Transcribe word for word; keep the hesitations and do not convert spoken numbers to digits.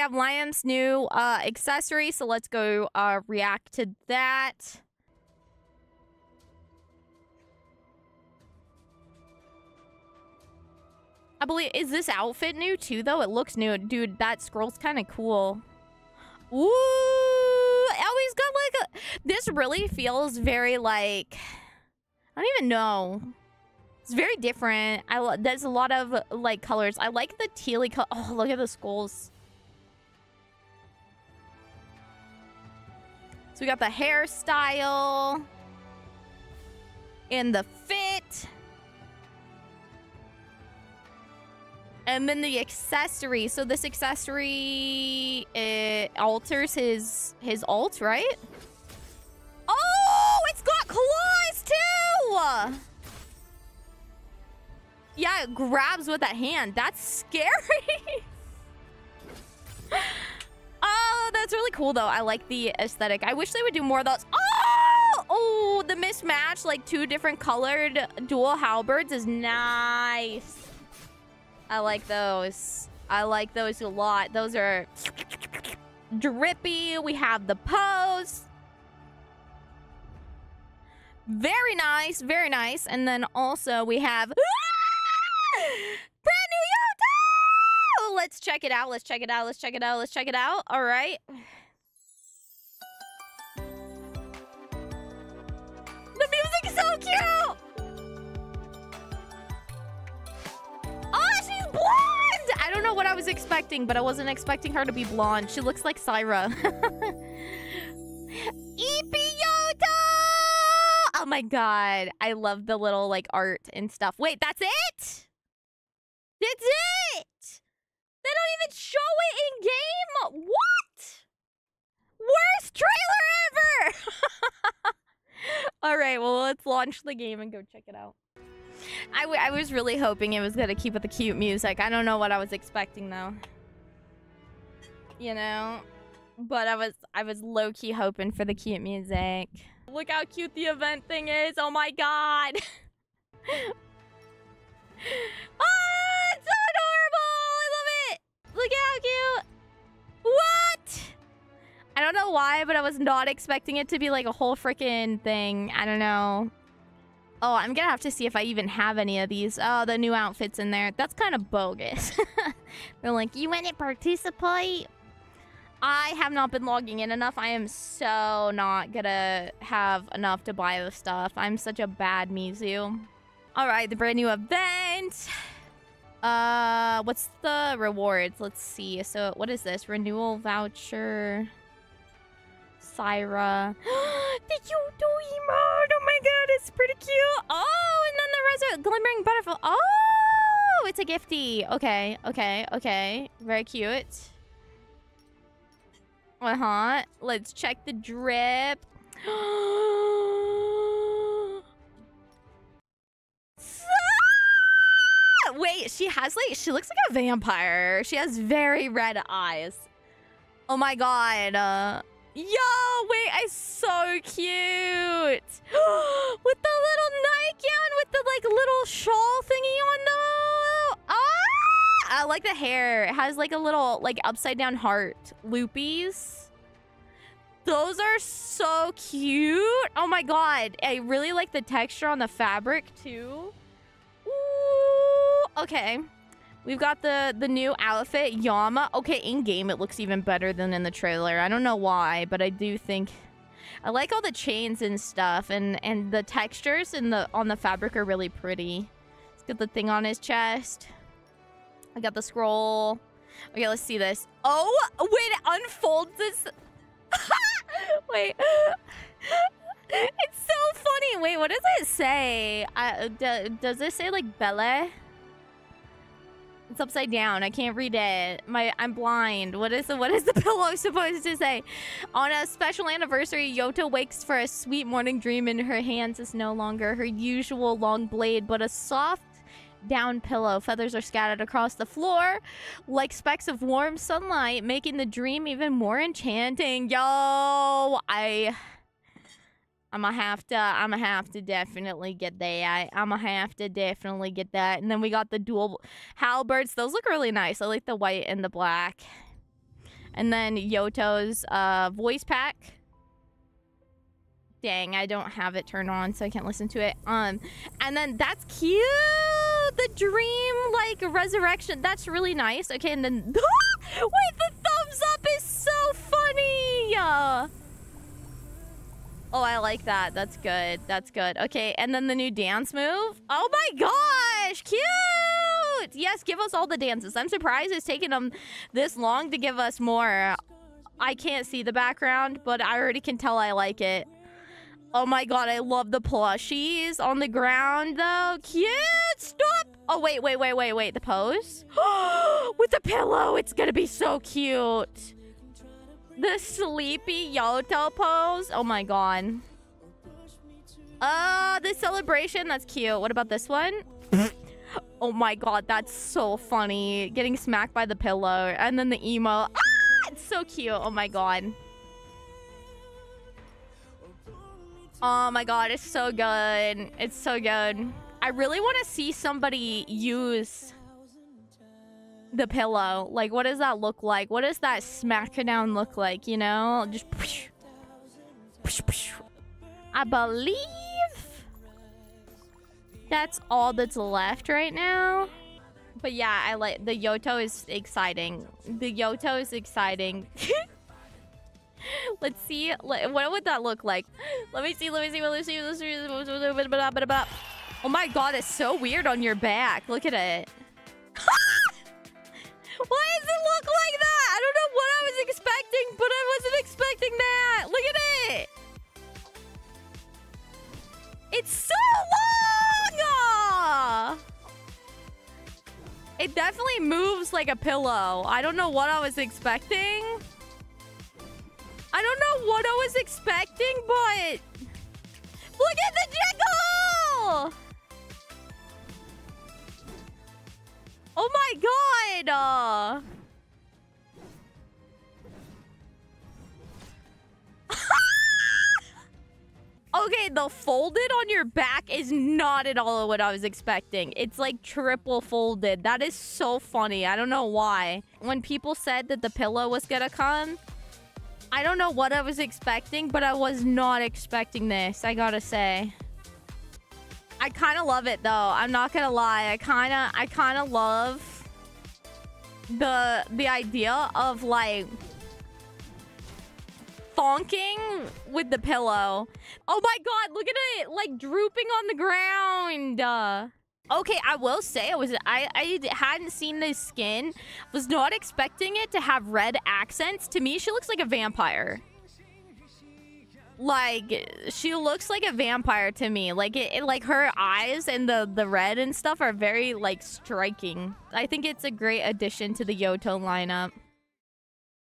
have Liam's new uh, accessory, so let's go uh, react to that. I believe, is this outfit new too, though? It looks new. Dude, that scroll's kind of cool. Ooh! Oh, he's got like a... This really feels very like... I don't even know. It's very different. I There's a lot of like colors. I like the tealy color. Oh, look at the skulls. So we got the hairstyle. And the fit. And then the accessory. So this accessory, it alters his his ult, right? Oh, it's got claws too! Yeah, it grabs with that hand. That's scary. Oh, that's really cool though. I like the aesthetic. I wish they would do more of those. Oh, oh, the mismatch, like two different colored dual halberds is nice. I like those. I like those a lot. Those are drippy. We have the pose. Very nice. Very nice. And then also we have... Ah! Brand new Yoto! Let's check it out. Let's check it out. Let's check it out. Let's check it out. All right. The music is so cute! I don't know what I was expecting, but I wasn't expecting her to be blonde. She looks like Syra. Yoto! Oh my god. I love the little like art and stuff. Wait, that's it? That's it! They don't even show it in game? What? Worst trailer ever! Alright, well, let's launch the game and go check it out. I, w I was really hoping it was gonna keep with the cute music. I don't know what I was expecting though. You know, but I was I was low key hoping for the cute music. Look how cute the event thing is! Oh my god! Ah, it's so adorable! I love it! Look at how cute! What? I don't know why, but I was not expecting it to be like a whole freaking thing. I don't know. Oh, I'm gonna have to see if I even have any of these. Oh, the new outfits in there. That's kind of bogus. They're like, you want to participate? I have not been logging in enough. I am so not gonna have enough to buy the stuff. I'm such a bad Mizu. All right, the brand new event. Uh, what's the rewards? Let's see. So what is this? Renewal voucher. Syra. The Yoto Hime. Oh my god, it's pretty cute. Oh, and then the reserve glimmering butterfly. Oh, it's a gifty. Okay, okay, okay. Very cute. Uh-huh. Let's check the drip. Wait, she has like she looks like a vampire. She has very red eyes. Oh my god. Uh Yo, wait, it's so cute. With the little nightgown with the like little shawl thingy on though. Ah! I like the hair. It has like a little like upside down heart loopies. Those are so cute. Oh my god. I really like the texture on the fabric too. Ooh. Okay. We've got the, the new outfit, Yama. Okay, in-game, it looks even better than in the trailer. I don't know why, but I do think... I like all the chains and stuff, and, and the textures in the on the fabric are really pretty. Let's get the thing on his chest. I got the scroll. Okay, let's see this. Oh, wait, it unfolds this... Wait. It's so funny. Wait, what does it say? Uh, does it say, like, Belle? It's upside down. I can't read it. My, I'm blind. What is the, what is the pillow supposed to say? On a special anniversary, Yoto wakes for a sweet morning dream. In her hands is no longer her usual long blade, but a soft down pillow. Feathers are scattered across the floor like specks of warm sunlight, making the dream even more enchanting. Yo, I... I'm gonna have to, I'm gonna have to definitely get that. I'm gonna have to definitely get that. And then we got the dual halberds. Those look really nice. I like the white and the black. And then Yoto's uh, voice pack. Dang, I don't have it turned on, so I can't listen to it. Um, and then that's cute. The dream, like, resurrection. That's really nice. Okay, and then... Wait, the thumbs up is so funny! Uh, oh, I like that. That's good. That's good. Okay, and then the new dance move. Oh my gosh! Cute! Yes, give us all the dances. I'm surprised it's taking them this long to give us more. I can't see the background, but I already can tell I like it. Oh my god, I love the plushies on the ground, though. Cute! Stop! Oh, wait, wait, wait, wait, wait. The pose? With the pillow! It's gonna be so cute! The sleepy Yoto pose. Oh my god. Uh, the celebration. That's cute. What about this one? Oh my god, that's so funny. Getting smacked by the pillow. And then the emo. Ah! It's so cute. Oh my god. Oh my god, it's so good. It's so good. I really want to see somebody use the pillow. Like, what does that look like? What does that smackdown look like, you know? Just... I believe that's all that's left right now. But yeah, I like... The Yoto is exciting. The Yoto is exciting. Let's see. Let, what would that look like? Let me see. Let me see. Let me see. Let me see. Oh my god, it's so weird on your back. Look at it. Why does it look like that? I don't know what I was expecting, but I wasn't expecting that. Look at it. It's so long. Aww. It definitely moves like a pillow. I don't know what I was expecting. I don't know what I was expecting, but... Look at the jiggle! Oh my god! Uh... okay, the folded on your back is not at all what I was expecting. It's like triple folded. That is so funny. I don't know why. When people said that the pillow was gonna come... I don't know what I was expecting, but I was not expecting this, I gotta say. I kind of love it, though. I'm not gonna lie. I kind of I kind of love the the idea of, like, thonking with the pillow. Oh, my God. Look at it, like, drooping on the ground. Uh, okay, I will say I, was, I, I hadn't seen this skin. Was not expecting it to have red accents. To me, she looks like a vampire. Like, she looks like a vampire to me. Like, it, it, like her eyes and the, the red and stuff are very, like, striking. I think it's a great addition to the Yoto lineup.